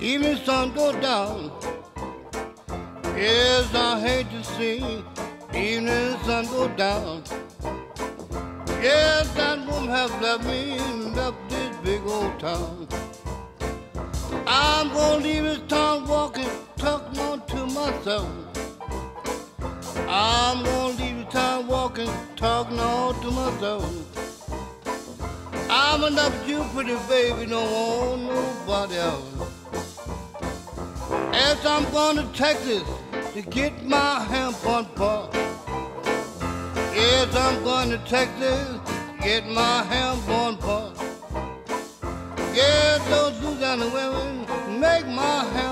even sun go down. Yes, I hate to see evening sun go down. Yes, that woman has left me, left this big old town. I'm gonna leave this town walking, tucked on to myself. I'm gonna leave this town walking, talking all to myself. I'm in love with you, pretty baby, don't want nobody else. As I'm going to Texas to get my ham on pork. Yes, I'm going to Texas to get my ham on pork. Yes, those Louisiana women make my ham.